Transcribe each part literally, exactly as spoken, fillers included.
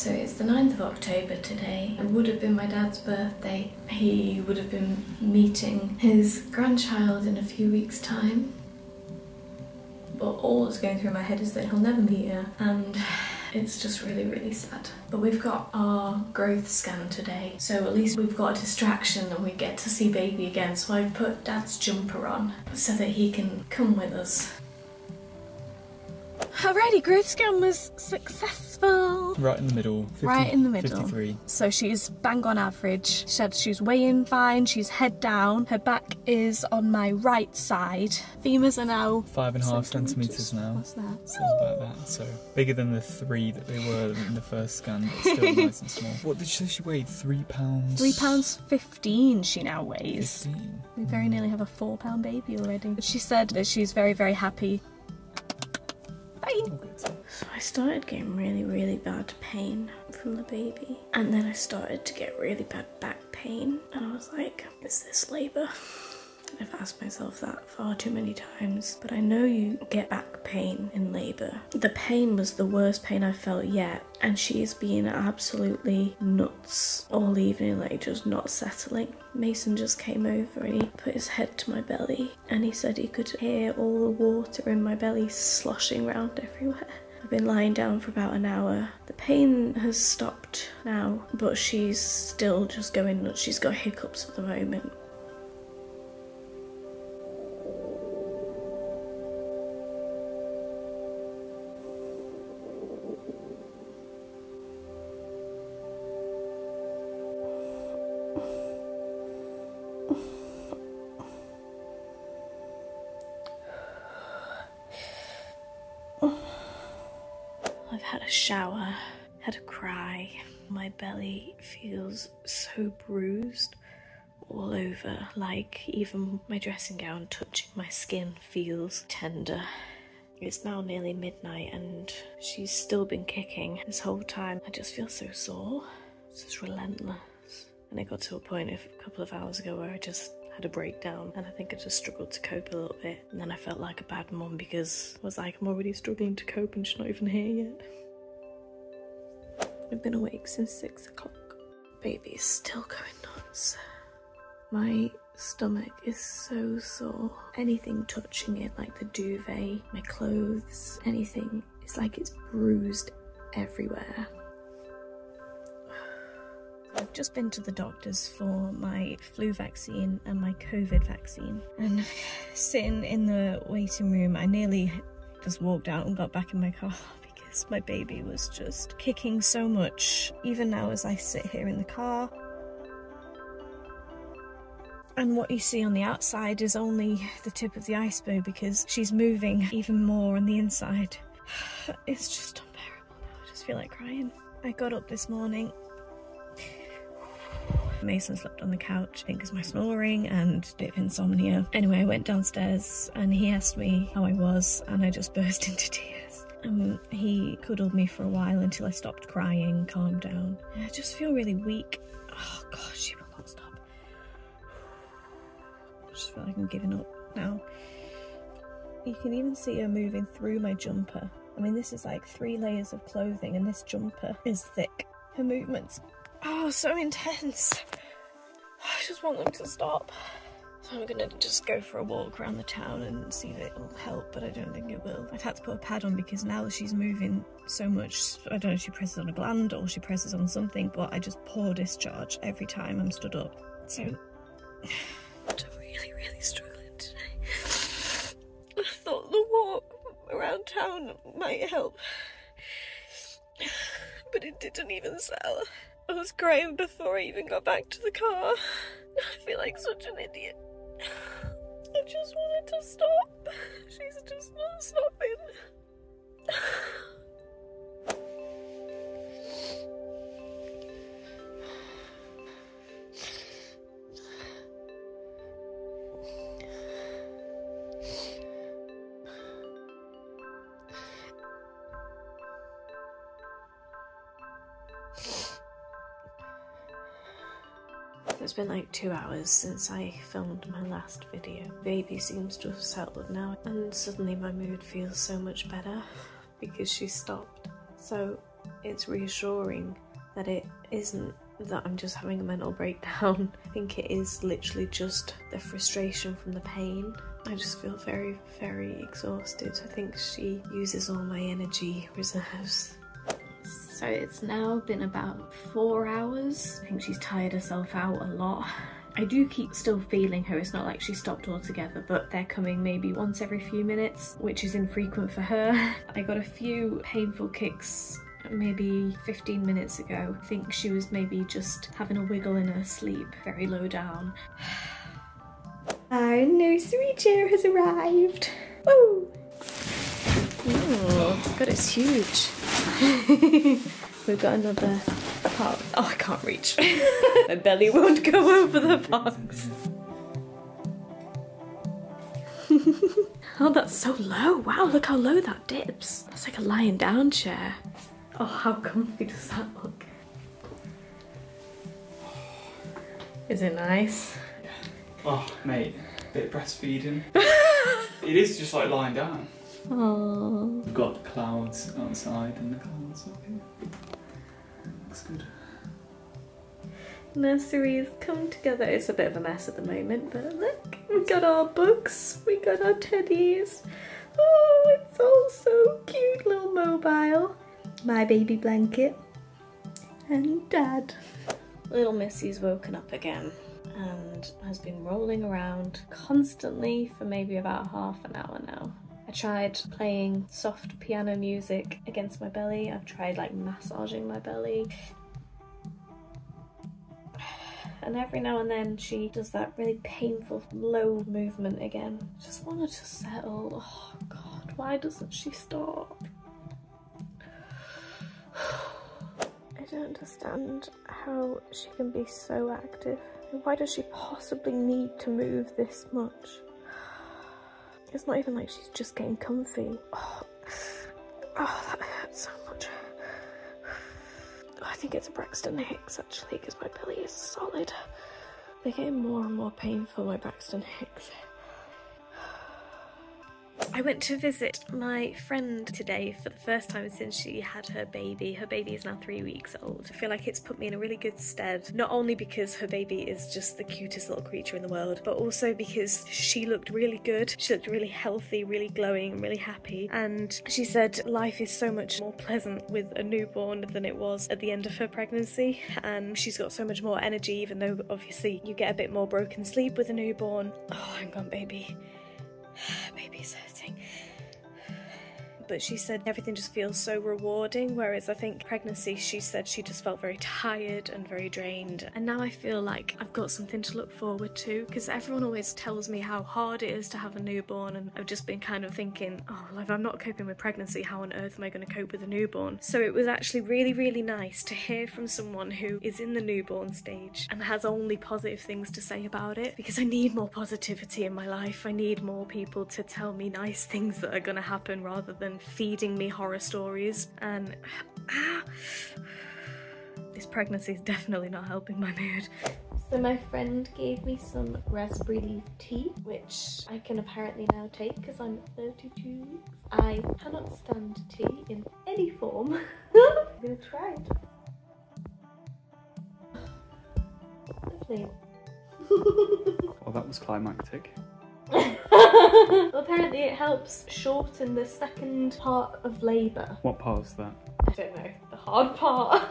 so it's the ninth of October today. It would have been my dad's birthday. He would have been meeting his grandchild in a few weeks' time. But all that's going through my head is that he'll never meet her, and it's just really, really sad. But we've got our growth scan today, so at least we've got a distraction and we get to see baby again. So I've put dad's jumper on so that he can come with us. Alrighty, growth scan was successful. Right in the middle. fifty, right in the middle. fifty-three. So she's bang on average. She said she's weighing fine, she's head down, her back is on my right side. Femurs are now five and a half centimetres now. What's that? Something about that. So bigger than the three that they were in the first scan, but still nice and small. What did she say she weighed? Three pounds? Three pounds fifteen she now weighs. fifteen. We very nearly have a four pound baby already. But she said that she's very, very happy. So I started getting really, really bad pain from the baby, and then I started to get really bad back pain, and I was like, is this labour? I've asked myself that far too many times, but I know you get back pain in labour. The pain was the worst pain I've felt yet, and she is being absolutely nuts all evening, like just not settling. Mason just came over and he put his head to my belly and he said he could hear all the water in my belly sloshing around everywhere. I've been lying down for about an hour. The pain has stopped now, but she's still just going nuts. She's got hiccups at the moment. I've had a shower, had a cry. My belly feels so bruised all over, like even my dressing gown touching my skin feels tender. It's now nearly midnight and she's still been kicking this whole time. I just feel so sore. It's just relentless. And it got to a point a couple of hours ago where I just had a breakdown, and I think I just struggled to cope a little bit, and then I felt like a bad mum because I was like, I'm already struggling to cope and she's not even here yet. I've been awake since six o'clock. Baby is still going nuts. My stomach is so sore. Anything touching it, like the duvet, my clothes, anything, it's like it's bruised everywhere. I've just been to the doctors for my flu vaccine and my COVID vaccine, and sitting in the waiting room I nearly just walked out and got back in my car because my baby was just kicking so much. Even now as I sit here in the car, and what you see on the outside is only the tip of the iceberg because she's moving even more on the inside. It's just unbearable now. I just feel like crying. I got up this morning. Mason slept on the couch, I think it's my snoring and a bit of insomnia. Anyway, I went downstairs and he asked me how I was, and I just burst into tears. Um, he cuddled me for a while until I stopped crying, calmed down. And I just feel really weak. Oh gosh, she will not stop. I just feel like I'm giving up now. You can even see her moving through my jumper. I mean, this is like three layers of clothing and this jumper is thick. Her movements, oh, so intense. I just want them to stop. So I'm gonna just go for a walk around the town and see if it'll help, but I don't think it will. I've had to put a pad on because now she's moving so much, I don't know if she presses on a gland or she presses on something, but I just pour discharge every time I'm stood up. So I'm really, really struggling today. I thought the walk around town might help, but it didn't even sell. I was crying before I even got back to the car. I feel like such an idiot. I just wanted to stop. She's just not stopping. It's been like two hours since I filmed my last video. Baby seems to have settled now, and suddenly my mood feels so much better because she stopped. So it's reassuring that it isn't that I'm just having a mental breakdown. I think it is literally just the frustration from the pain. I just feel very, very exhausted. I think she uses all my energy reserves. So it's now been about four hours. I think she's tired herself out a lot. I do keep still feeling her, it's not like she stopped altogether, but they're coming maybe once every few minutes, which is infrequent for her. I got a few painful kicks maybe fifteen minutes ago. I think she was maybe just having a wiggle in her sleep, very low down. Our nursery chair has arrived. Woo! Oh god, it's huge. We've got another pop. Oh, I can't reach. My belly won't go over the box. Oh, that's so low. Wow, look how low that dips. That's like a lying down chair. Oh, how comfy does that look? Is it nice? Yeah. Oh, mate, a bit of breastfeeding. It is just like lying down. Aww. We've got clouds outside and the clouds up here. Looks good. Nurseries come together. It's a bit of a mess at the moment, but look, we got our books, we got our teddies. Oh, it's all so cute. Little mobile, my baby blanket, and Dad. Little Missy's woken up again and has been rolling around constantly for maybe about half an hour now. I tried playing soft piano music against my belly. I've tried like massaging my belly. And every now and then she does that really painful low movement again. Just wanted to settle. Oh god, why doesn't she stop? I don't understand how she can be so active. Why does she possibly need to move this much? It's not even like she's just getting comfy. Oh, oh that hurts so much. I think it's Braxton Hicks actually, because my belly is solid. They're getting more and more painful, my Braxton Hicks. I went to visit my friend today for the first time since she had her baby. Her baby is now three weeks old. I feel like it's put me in a really good stead, not only because her baby is just the cutest little creature in the world, but also because she looked really good. She looked really healthy, really glowing, really happy. And she said life is so much more pleasant with a newborn than it was at the end of her pregnancy. And she's got so much more energy, even though obviously you get a bit more broken sleep with a newborn. Oh, hang on, baby. Baby's hurting. But she said everything just feels so rewarding, whereas I think pregnancy, she said she just felt very tired and very drained. And now I feel like I've got something to look forward to, because everyone always tells me how hard it is to have a newborn, and I've just been kind of thinking, oh, well, if I'm not coping with pregnancy, how on earth am I going to cope with a newborn? So it was actually really, really nice to hear from someone who is in the newborn stage and has only positive things to say about it, because I need more positivity in my life. I need more people to tell me nice things that are going to happen rather than feeding me horror stories. And ah, this pregnancy is definitely not helping my mood. So my friend gave me some raspberry leaf tea, which I can apparently now take because I'm thirty-two. I cannot stand tea in any form. I'm gonna try it. Lovely. Well, that was climactic. Well, apparently it helps shorten the second part of labour. What part is that? I don't know, the hard part.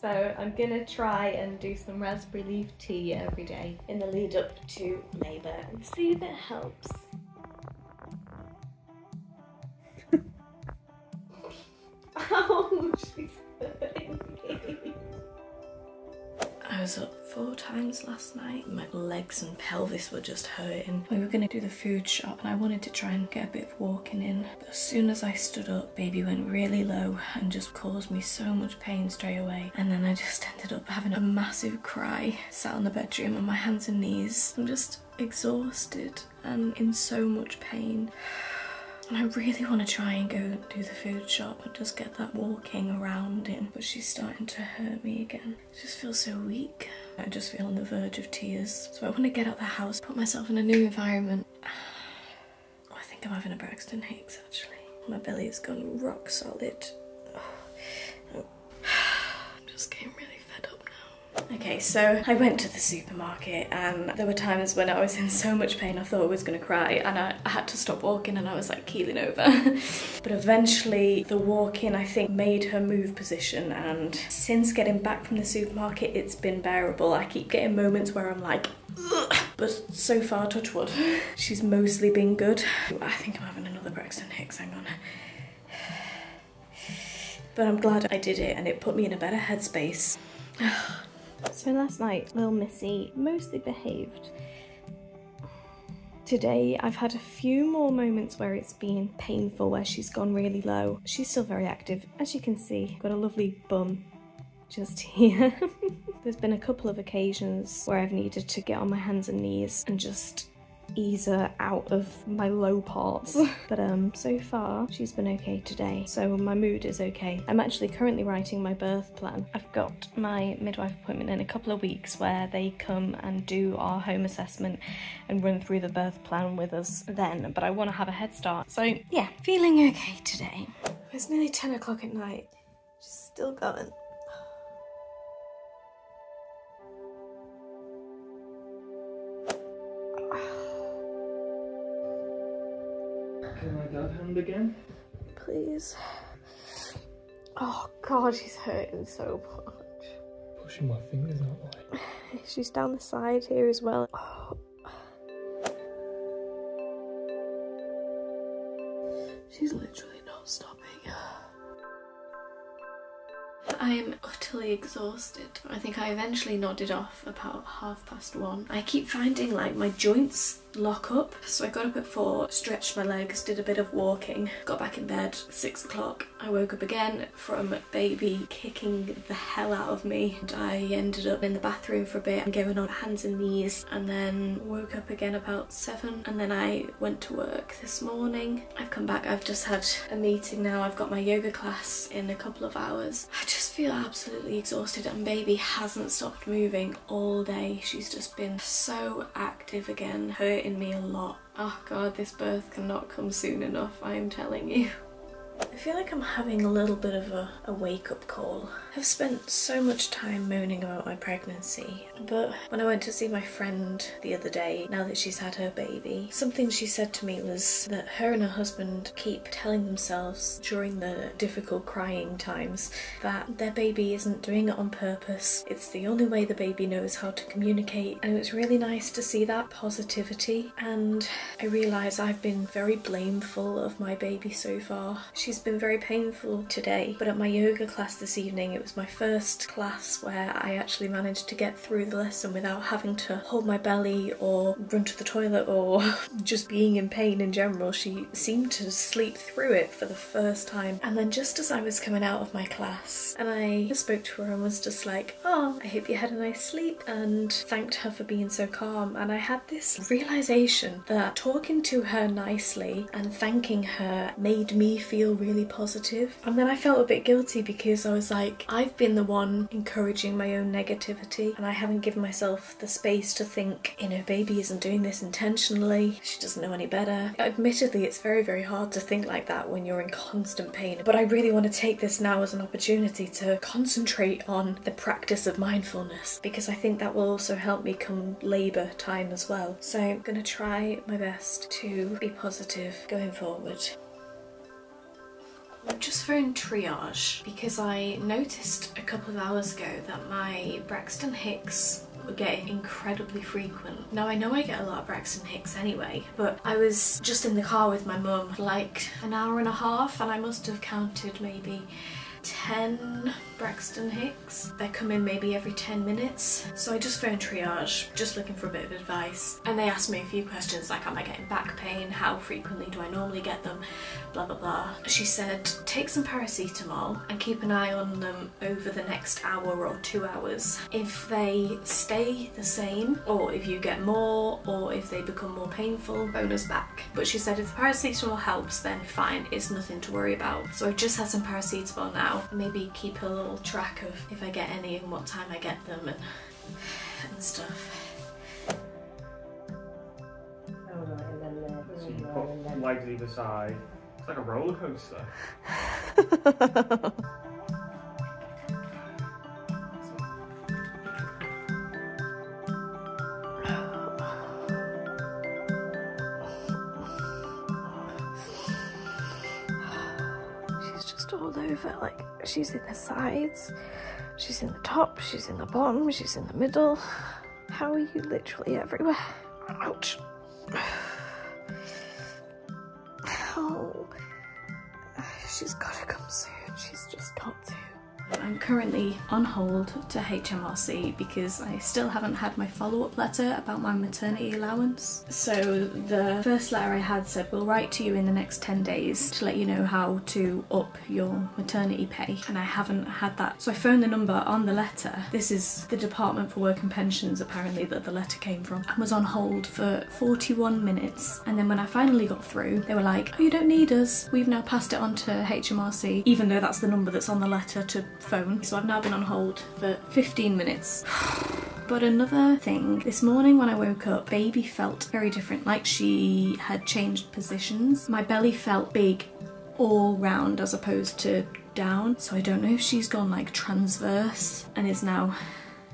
So I'm gonna try and do some raspberry leaf tea every day in the lead up to labour and see if it helps. Ow, she's hurting me. I was up four times last night. My legs and pelvis were just hurting. We were gonna do the food shop and I wanted to try and get a bit of walking in. But as soon as I stood up, baby went really low and just caused me so much pain straight away. And then I just ended up having a massive cry, sat on the bedroom on my hands and knees. I'm just exhausted and in so much pain. And I really want to try and go do the food shop and just get that walking around in, but she's starting to hurt me again. I just feel so weak. I just feel on the verge of tears. So I want to get out of the house, put myself in a new environment. Oh, I think I'm having a Braxton Hicks actually. My belly has gone rock solid. Oh. just getting really fed up now. Okay, so I went to the supermarket and there were times when I was in so much pain I thought I was gonna cry, and I, I had to stop walking and I was like keeling over. But eventually the walking, I think, made her move position, and since getting back from the supermarket it's been bearable. I keep getting moments where I'm like, ugh. But so far, touch wood, she's mostly been good. I think I'm having another Braxton Hicks, hang on. But I'm glad I did it and it put me in a better headspace. So last night, little Missy mostly behaved. Today, I've had a few more moments where it's been painful, where she's gone really low. She's still very active, as you can see. Got a lovely bum just here. There's been a couple of occasions where I've needed to get on my hands and knees and just ease her out of my low parts. But um, so far she's been okay today, so my mood is okay. I'm actually currently writing my birth plan. I've got my midwife appointment in a couple of weeks where they come and do our home assessment and run through the birth plan with us then, but I want to have a head start. So yeah, feeling okay today. It's nearly ten o'clock at night, she's still going. Can I grab hand again? Please. Oh god, she's hurting so much. Pushing my fingers out like. She's down the side here as well. Oh. She's literally not stopping. I am utterly exhausted. I think I eventually nodded off about half past one. I keep finding like my joints lock up. So I got up at four, stretched my legs, did a bit of walking, got back in bed, six o'clock. I woke up again from baby kicking the hell out of me. And I ended up in the bathroom for a bit and going on hands and knees, and then woke up again about seven. And then I went to work this morning. I've come back, I've just had a meeting now. I've got my yoga class in a couple of hours. I just feel absolutely exhausted, and baby hasn't stopped moving all day. She's just been so active again, hurting me a lot. Oh god, this birth cannot come soon enough, I'm telling you. I feel like I'm having a little bit of a, a wake-up call. I've spent so much time moaning about my pregnancy, but when I went to see my friend the other day, now that she's had her baby, something she said to me was that her and her husband keep telling themselves during the difficult crying times that their baby isn't doing it on purpose. It's the only way the baby knows how to communicate, and it was really nice to see that positivity. And I realise I've been very blameful of my baby so far. She's been very painful today, but at my yoga class this evening, it was my first class where I actually managed to get through the lesson without having to hold my belly or run to the toilet or just being in pain in general. She seemed to sleep through it for the first time. And then just as I was coming out of my class, and I spoke to her and was just like, oh, I hope you had a nice sleep, and thanked her for being so calm. And I had this realization that talking to her nicely and thanking her made me feel really positive. And then I felt a bit guilty because I was like, I've been the one encouraging my own negativity, and I haven't given myself the space to think, you know, baby isn't doing this intentionally, she doesn't know any better. Admittedly, it's very very hard to think like that when you're in constant pain, but I really want to take this now as an opportunity to concentrate on the practice of mindfulness, because I think that will also help me come labour time as well. So I'm gonna try my best to be positive going forward. I've just phoned triage because I noticed a couple of hours ago that my Braxton Hicks were getting incredibly frequent. Now I know I get a lot of Braxton Hicks anyway, but I was just in the car with my mum for like an hour and a half and I must have counted maybe ten Braxton Hicks. They come in maybe every ten minutes. So I just phoned triage, just looking for a bit of advice. And they asked me a few questions like, am I getting back pain? How frequently do I normally get them? Blah, blah, blah. She said, take some paracetamol and keep an eye on them over the next hour or two hours. If they stay the same, or if you get more, or if they become more painful, phone us back. But she said, if the paracetamol helps, then fine, it's nothing to worry about. So I've just had some paracetamol now. Maybe keep a little track of if I get any and what time I get them and, and stuff. So you put legs either side. It's like a roller coaster. all over, like she's in the sides, she's in the top, she's in the bottom, she's in the middle. How are you literally everywhere? Ouch. Oh, she's gotta come soon, she's just got to. I'm currently on hold to H M R C because I still haven't had my follow-up letter about my maternity allowance. So the first letter I had said, we'll write to you in the next ten days to let you know how to up your maternity pay, and I haven't had that. So I phoned the number on the letter. This is the Department for Work and Pensions apparently that the letter came from, and was on hold for forty-one minutes, and then when I finally got through they were like, oh, you don't need us, we've now passed it on to H M R C, even though that's the number that's on the letter to phone. So I've now been on hold for fifteen minutes. But another thing, this morning when I woke up, baby felt very different, like she had changed positions. My belly felt big all round as opposed to down, so I don't know if she's gone like transverse and is now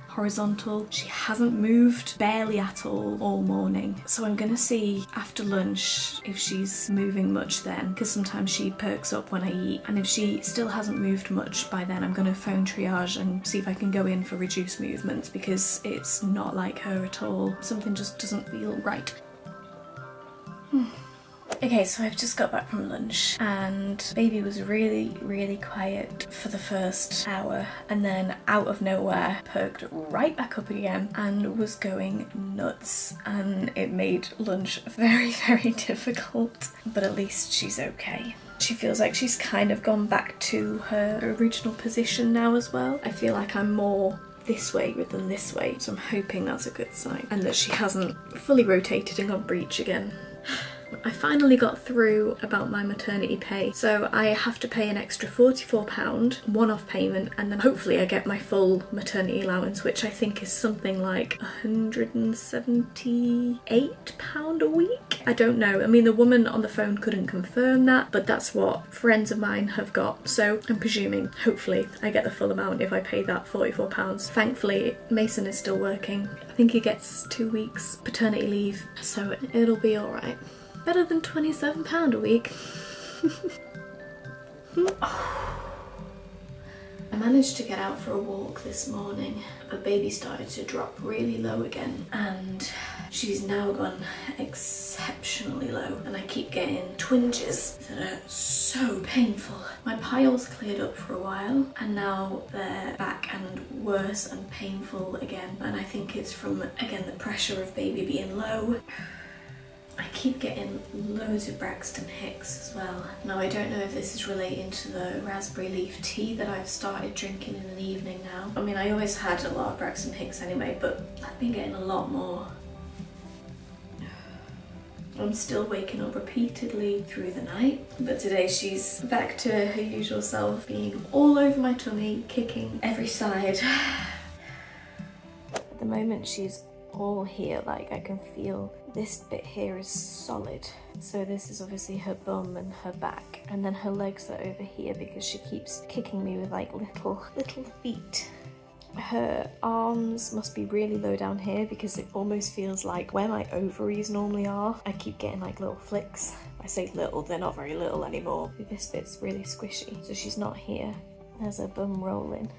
horizontal. She hasn't moved barely at all all morning, so I'm gonna see after lunch if she's moving much then, because sometimes she perks up when I eat, and if she still hasn't moved much by then I'm gonna phone triage and see if I can go in for reduced movements, because it's not like her at all. Something just doesn't feel right. Hmm. Okay, so I've just got back from lunch and baby was really, really quiet for the first hour, and then out of nowhere perked right back up again and was going nuts, and it made lunch very, very difficult, but at least she's okay. She feels like she's kind of gone back to her original position now as well. I feel like I'm more this way rather than this way, so I'm hoping that's a good sign, and that she hasn't fully rotated and gone breech again. I finally got through about my maternity pay, so I have to pay an extra forty-four pounds one-off payment, and then hopefully I get my full maternity allowance, which I think is something like one hundred and seventy-eight pounds a week? I don't know. I mean, the woman on the phone couldn't confirm that, but that's what friends of mine have got, so I'm presuming hopefully I get the full amount if I pay that forty-four pounds. Thankfully Mason is still working. I think he gets two weeks paternity leave, so it'll be alright. Better than twenty-seven pounds a week. I managed to get out for a walk this morning, but baby started to drop really low again, and she's now gone exceptionally low, and I keep getting twinges that are so painful. My piles cleared up for a while and now they're back and worse and painful again, and I think it's from, again, the pressure of baby being low. I keep getting loads of Braxton Hicks as well. Now I don't know if this is relating to the raspberry leaf tea that I've started drinking in the evening now. I mean, I always had a lot of Braxton Hicks anyway, but I've been getting a lot more. I'm still waking up repeatedly through the night, but today she's back to her usual self, being all over my tummy, kicking every side. At the moment she's all here, like I can feel this bit here is solid, so this is obviously her bum and her back, and then her legs are over here because she keeps kicking me with like little little feet. Her arms must be really low down here because it almost feels like where my ovaries normally are. I keep getting like little flicks. I say little, they're not very little anymore. This bit's really squishy, so she's not here. There's her bum rolling.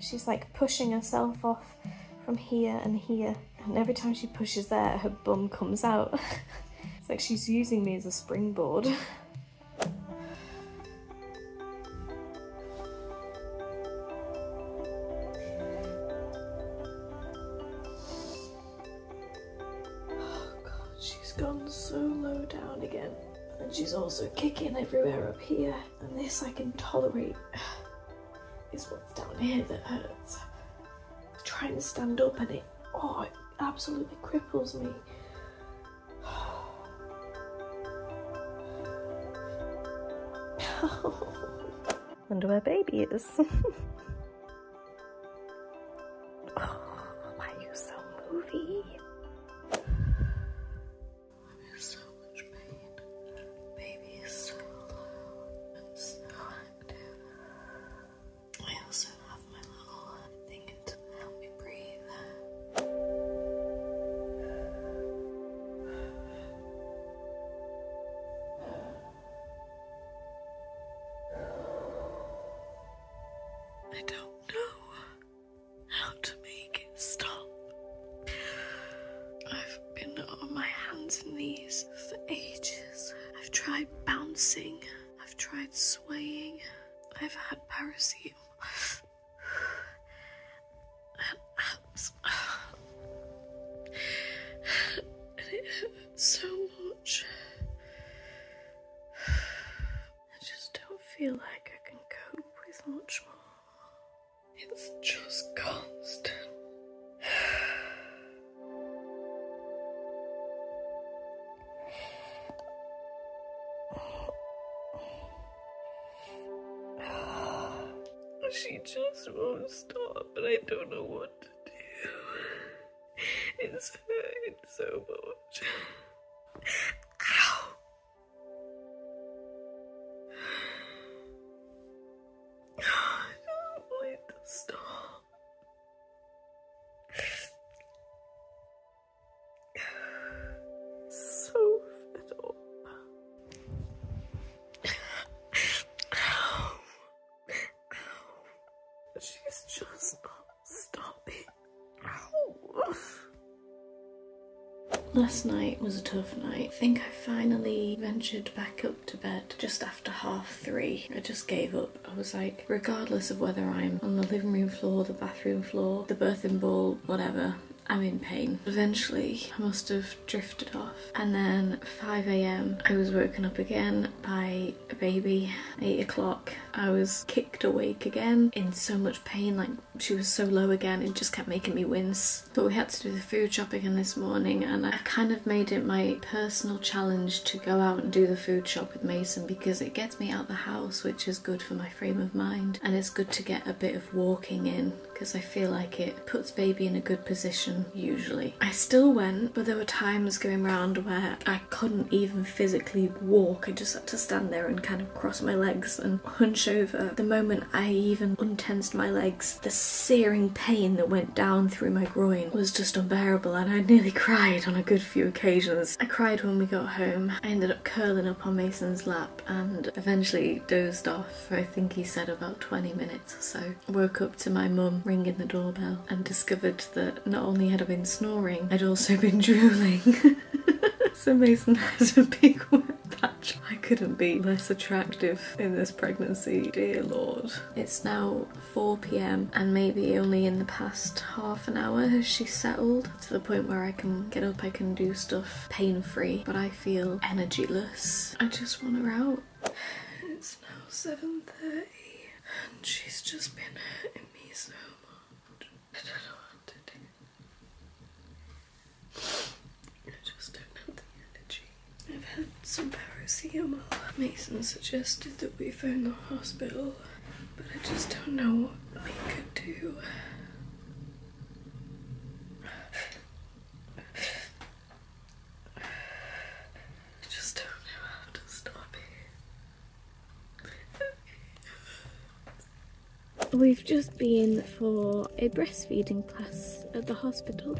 She's like pushing herself off from here and here, and every time she pushes there her bum comes out. It's like she's using me as a springboard. Oh god, she's gone so low down again, and she's also kicking everywhere up here, and this I can tolerate. It's what's down here that hurts. Trying to stand up and it, oh, it absolutely cripples me. Wonder where baby is. Oh, why are you so movie? I'm in so much pain. Baby is so low and so active. I also have my little thing to help me breathe. tried bouncing, I've tried swaying, I've had paracetamol. And abs. And it hurt so much. I just don't feel like I can cope with much more. It's just constant. She just won't stop, and I don't know what to do. It's hurting so much. Ow! I don't want it to stop. So fed up. She's just not stopping. Ow. Last night was a tough night. I think I finally ventured back up to bed just after half three. I just gave up. I was like, regardless of whether I'm on the living room floor, the bathroom floor, the birthing bowl, whatever, I'm in pain. Eventually, I must have drifted off. And then five a m, I was woken up again by a baby. eight o'clock, I was kicked awake again in so much pain, like she was so low again, it just kept making me wince. But we had to do the food shop again this morning, and I kind of made it my personal challenge to go out and do the food shop with Mason, because it gets me out the house, which is good for my frame of mind. And it's good to get a bit of walking in, because I feel like it puts baby in a good position. Usually. I still went, but there were times going round where I couldn't even physically walk. I just had to stand there and kind of cross my legs and hunch over. The moment I even untensed my legs, the searing pain that went down through my groin was just unbearable, and I nearly cried on a good few occasions. I cried when we got home. I ended up curling up on Mason's lap and eventually dozed off for, I think he said, about twenty minutes or so. I woke up to my mum ringing the doorbell and discovered that not only had I been snoring, I'd also been drooling. So Mason has a big wet patch. I couldn't be less attractive in this pregnancy, dear Lord. It's now four p m and maybe only in the past half an hour has she settled to the point where I can get up, I can do stuff pain-free, but I feel energyless. I just want her out. It's now seven thirty and she's just been hurting me so much. I don't know. Had some paracetamol. Mason suggested that we phone the hospital, but I just don't know what we could do. I just don't know how to stop it. We've just been for a breastfeeding class at the hospital.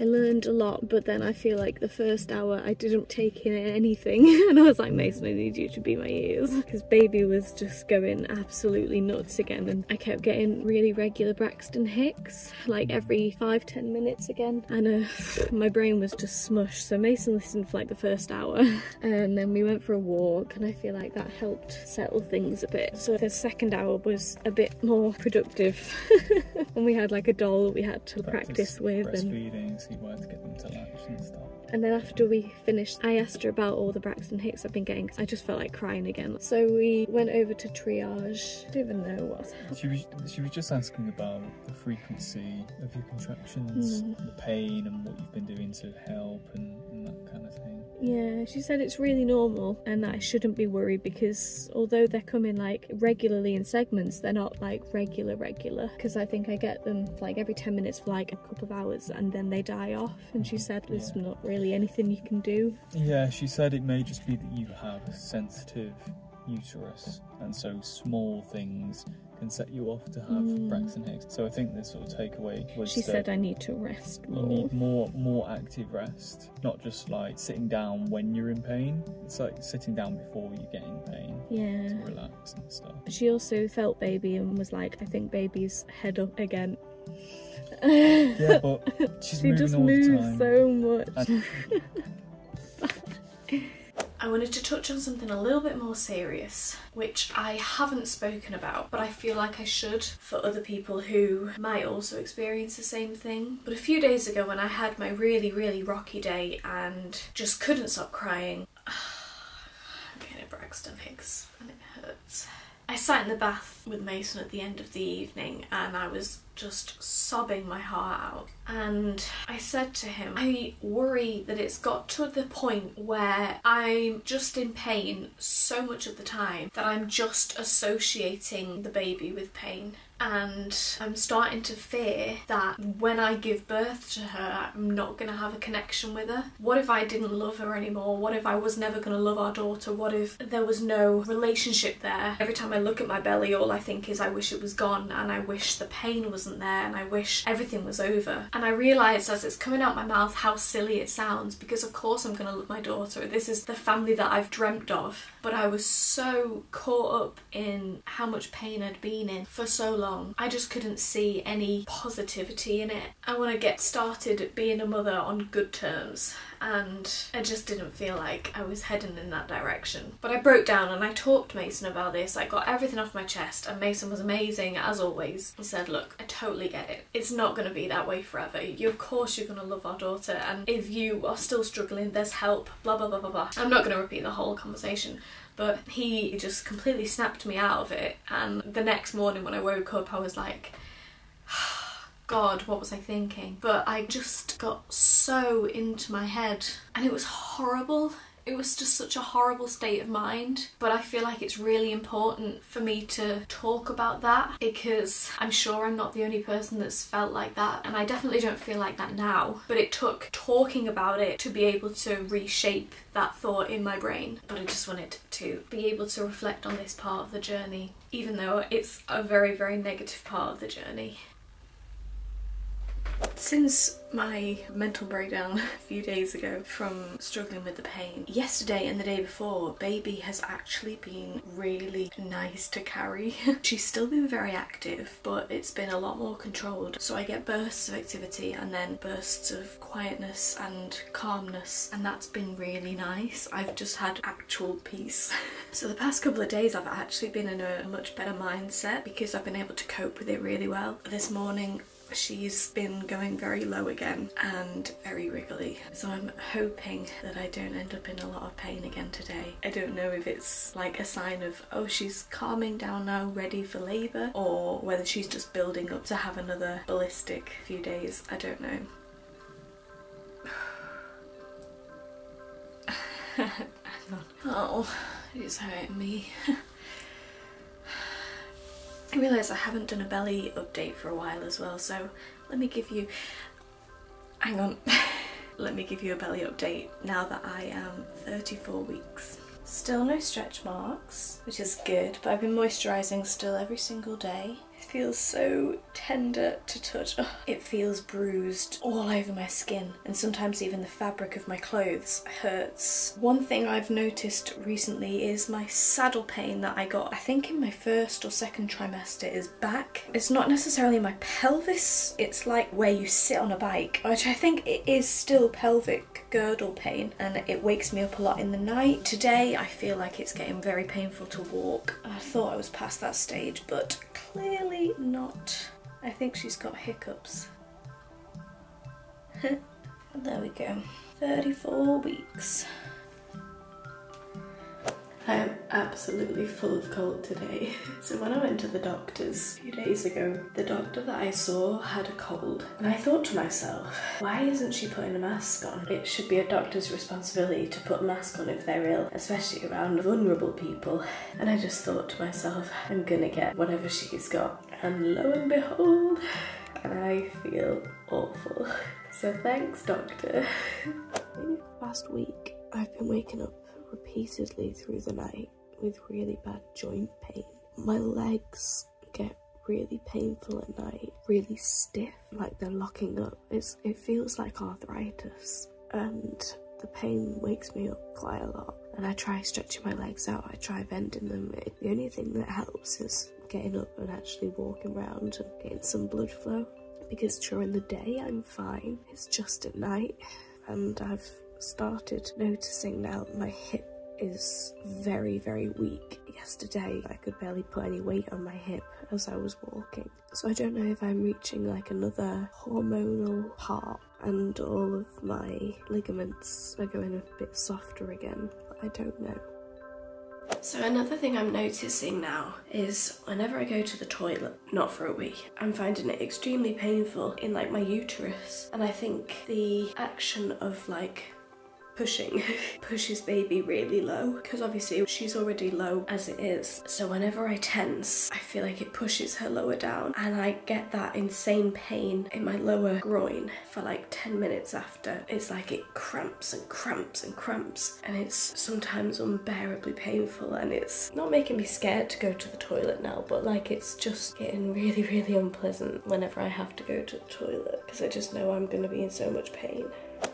I learned a lot, but then I feel like the first hour I didn't take in anything and I was like, Mason, I need you to be my ears, because baby was just going absolutely nuts again, and I kept getting really regular Braxton Hicks like every five ten minutes again, and uh, my brain was just smushed. So Mason listened for like the first hour and then we went for a walk, and I feel like that helped settle things a bit. So the second hour was a bit more productive and we had like a doll that we had to practice practice with and see where to get them to latch and stuff. And then after we finished, I asked her about all the Braxton Hicks I've been getting, because I just felt like crying again. So we went over to triage. I don't even know what's happening. She was, she was just asking about the frequency of your contractions, mm. the pain and what you've been doing to help and, and that kind of thing. Yeah, she said it's really normal and that I shouldn't be worried, because although they're coming like regularly in segments, they're not like regular regular, because I think I get them like every ten minutes for like a couple of hours and then they die off. And she said there's yeah. not really anything you can do. Yeah, she said it may just be that you have a sensitive uterus, and so small things can set you off to have mm. Braxton Hicks. So I think the sort of takeaway was she said I need to rest more. You need more, more active rest, not just like sitting down when you're in pain. It's like sitting down before you get in pain. Yeah. To relax and stuff. She also felt baby and was like, I think baby's head up again. Yeah, but she's she moving just all moves the time. so much. I wanted to touch on something a little bit more serious, which I haven't spoken about, but I feel like I should for other people who might also experience the same thing. But a few days ago, when I had my really, really rocky day and just couldn't stop crying, I'm getting a Braxton Hicks and it hurts. I sat in the bath with Mason at the end of the evening and I was just sobbing my heart out, and I said to him, I worry that it's got to the point where I'm just in pain so much of the time that I'm just associating the baby with pain, and I'm starting to fear that when I give birth to her I'm not going to have a connection with her. What if I didn't love her anymore? What if I was never going to love our daughter? What if there was no relationship there? Every time I look at my belly, all I think is I wish it was gone, and I wish the pain was there, and I wish everything was over. And I realised as it's coming out my mouth how silly it sounds, because of course I'm going to love my daughter. This is the family that I've dreamt of. But I was so caught up in how much pain I'd been in for so long. I just couldn't see any positivity in it. I want to get started at being a mother on good terms, and I just didn't feel like I was heading in that direction. But I broke down and I talked to Mason about this. I got everything off my chest, and Mason was amazing as always. He said, look, I totally get it. It's not going to be that way forever. You, of course you're going to love our daughter, and if you are still struggling, there's help, blah blah blah blah blah. I'm not going to repeat the whole conversation, but he just completely snapped me out of it. And the next morning when I woke up I was like, God, what was I thinking? But I just got so into my head, and it was horrible. It was just such a horrible state of mind. But I feel like it's really important for me to talk about that, because I'm sure I'm not the only person that's felt like that, and I definitely don't feel like that now. But it took talking about it to be able to reshape that thought in my brain. But I just wanted to be able to reflect on this part of the journey, even though it's a very, very negative part of the journey. Since my mental breakdown a few days ago from struggling with the pain, yesterday and the day before, baby has actually been really nice to carry. She's still been very active, but it's been a lot more controlled. So I get bursts of activity and then bursts of quietness and calmness, and that's been really nice. I've just had actual peace. So the past couple of days I've actually been in a much better mindset because I've been able to cope with it really well. This morning she's been going very low again and very wriggly, so I'm hoping that I don't end up in a lot of pain again today. I don't know if it's like a sign of, oh, she's calming down now, ready for labour, or whether she's just building up to have another ballistic few days. I don't know. Hang on. Oh, it's hurting me. I realise I haven't done a belly update for a while as well, so let me give you, hang on, let me give you a belly update now that I am thirty-four weeks. Still no stretch marks, which is good, but I've been moisturising still every single day. It feels so tender to touch. Oh, it feels bruised all over my skin, and sometimes even the fabric of my clothes hurts. One thing I've noticed recently is my saddle pain that I got, I think in my first or second trimester, is back. It's not necessarily my pelvis, it's like where you sit on a bike, which I think it is still pelvic girdle pain, and it wakes me up a lot in the night. Today I feel like it's getting very painful to walk. I thought I was past that stage, but clearly not. I think she's got hiccups. There we go. thirty-four weeks. I am absolutely full of cold today. So when I went to the doctor's a few days ago, the doctor that I saw had a cold, and I thought to myself, why isn't she putting a mask on? It should be a doctor's responsibility to put a mask on if they're ill, especially around vulnerable people. And I just thought to myself, I'm gonna get whatever she's got. And lo and behold, I feel awful. So thanks, doctor. In the past week, I've been waking up repeatedly through the night with really bad joint pain. My legs get really painful at night, really stiff, like they're locking up. It's, it feels like arthritis, and the pain wakes me up quite a lot. And I try stretching my legs out, I try bending them. It, the only thing that helps is getting up and actually walking around and getting some blood flow, because during the day I'm fine, it's just at night. And I've started noticing now my hip is very, very weak. Yesterday, I could barely put any weight on my hip as I was walking. So I don't know if I'm reaching like another hormonal part and all of my ligaments are going a bit softer again. I don't know. So another thing I'm noticing now is whenever I go to the toilet, not for a wee, I'm finding it extremely painful in like my uterus. And I think the action of like pushing pushes baby really low, because obviously she's already low as it is. So whenever I tense, I feel like it pushes her lower down, and I get that insane pain in my lower groin for like ten minutes after. It's like it cramps and cramps and cramps, and it's sometimes unbearably painful. And it's not making me scared to go to the toilet now, but like it's just getting really, really unpleasant whenever I have to go to the toilet, because I just know I'm going to be in so much pain.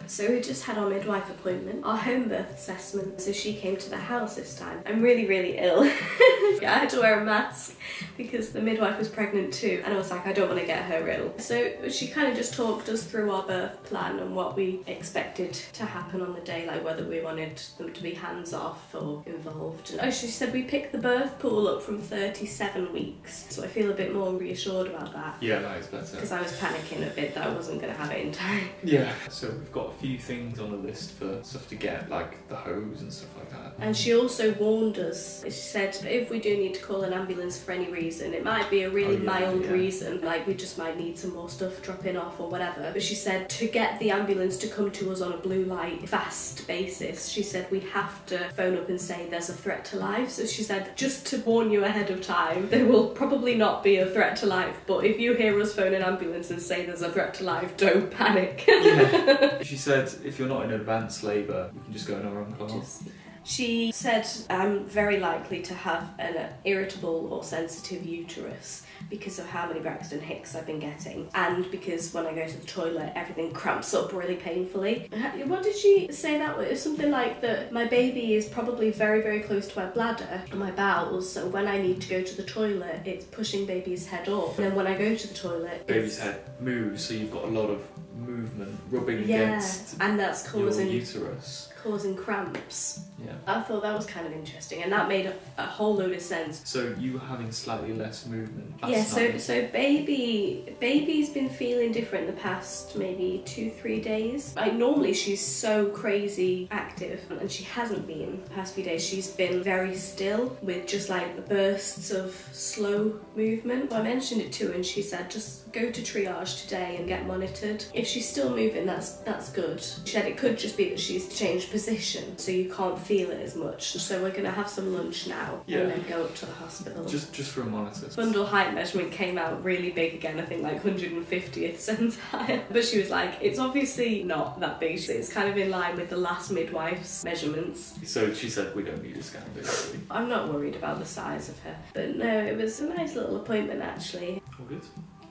So we just had our midwife appointment, our home birth assessment, so she came to the house this time. I'm really, really ill. Yeah, I had to wear a mask because the midwife was pregnant too, and I was like, I don't want to get her ill. So she kind of just talked us through our birth plan and what we expected to happen on the day, like whether we wanted them to be hands-off or involved. And oh, she said we picked the birth pool up from thirty-seven weeks, so I feel a bit more reassured about that. Yeah, that is better. Because I was panicking a bit that I wasn't going to have it in time. Yeah, so we've got a few things on the list for stuff to get, like the hose and stuff like that. And she also warned us, she said if we do need to call an ambulance for any reason, it might be a really oh, yeah, mild yeah. reason, like we just might need some more stuff dropping off or whatever, but she said to get the ambulance to come to us on a blue light fast basis, she said we have to phone up and say there's a threat to life. So she said, just to warn you ahead of time, there will probably not be a threat to life, but if you hear us phone an ambulance and say there's a threat to life, don't panic. Yeah. She said if you're not in advanced labour, you can just go in our own class. She said I'm very likely to have an irritable or sensitive uterus because of how many Braxton Hicks I've been getting, and because when I go to the toilet everything cramps up really painfully. What did she say that was? Something like that my baby is probably very, very close to my bladder and my bowels, so when I need to go to the toilet it's pushing baby's head up, and then when I go to the toilet baby's head moves, so you've got a lot of movement rubbing yeah, against and that's causing your uterus. Causing cramps. Yeah. I thought that was kind of interesting, and that made a, a whole load of sense. So you were having slightly less movement. That's yeah, so nice. So baby baby's been feeling different the past maybe two, three days. Like normally she's so crazy active, and she hasn't been. The past few days she's been very still with just like bursts of slow movement. So I mentioned it to her and she said just go to triage today and get monitored. If she's still moving, that's that's good. She said it could just be that she's changed position, so you can't feel it as much. So we're gonna have some lunch now, yeah, and then go up to the hospital. Just just for a monitor. Bundle height measurement came out really big again, I think like one hundred fiftieth centile. But she was like, it's obviously not that big. It's kind of in line with the last midwife's measurements. So she said we don't need a scan, basically. I'm not worried about the size of her. But no, it was a nice little appointment actually. All good.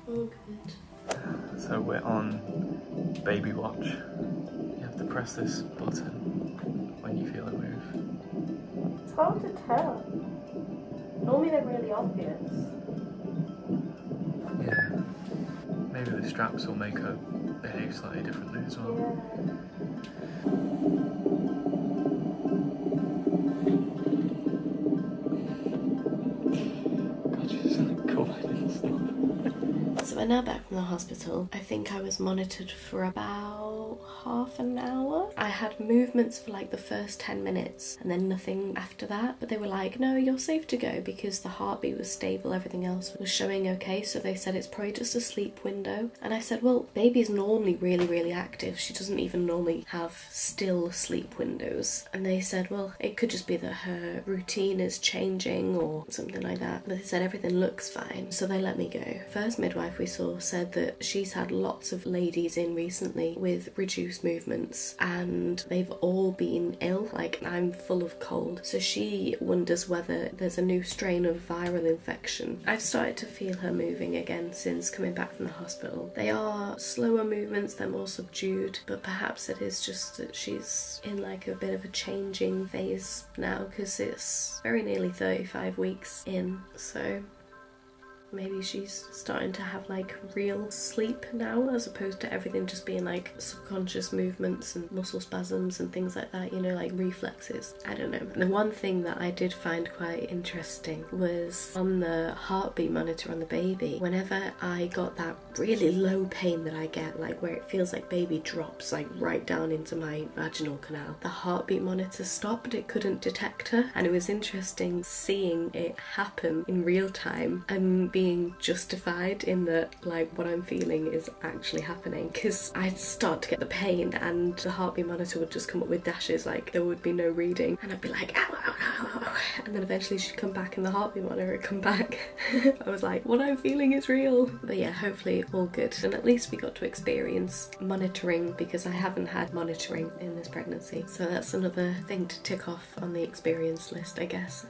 All good. So we're on baby watch. You have to press this button when you feel it move. It's hard to tell. Normally they're really obvious. Yeah. Maybe the straps will make her behave slightly differently as well. Yeah. God, she's like crying and stuff. So we're now back from the hospital. I think I was monitored for about half an hour. I had movements for like the first ten minutes and then nothing after that, but they were like, no, you're safe to go because the heartbeat was stable, everything else was showing okay. So they said it's probably just a sleep window. And I said, well, baby's normally really, really active, she doesn't even normally have still sleep windows. And they said, well, it could just be that her routine is changing or something like that, but they said everything looks fine, so they let me go. First midwife we saw said that she's had lots of ladies in recently with reduced movements, and they've all been ill, like I'm full of cold. So she wonders whether there's a new strain of viral infection. I've started to feel her moving again since coming back from the hospital. They are slower movements, they're more subdued, but perhaps it is just that she's in like a bit of a changing phase now, because it's very nearly thirty-five weeks in, so maybe she's starting to have like real sleep now, as opposed to everything just being like subconscious movements and muscle spasms and things like that, you know, like reflexes. I don't know. And the one thing that I did find quite interesting was on the heartbeat monitor on the baby, whenever I got that really low pain that I get, like where it feels like baby drops like right down into my vaginal canal, the heartbeat monitor stopped. It couldn't detect her, and it was interesting seeing it happen in real time and being justified in that like what I'm feeling is actually happening, because I'd start to get the pain and the heartbeat monitor would just come up with dashes, like there would be no reading, and I'd be like ow, ow, ow, and then eventually she'd come back and the heartbeat monitor would come back. I was like, what I'm feeling is real. But yeah, hopefully all good, and at least we got to experience monitoring, because I haven't had monitoring in this pregnancy, so that's another thing to tick off on the experience list, I guess.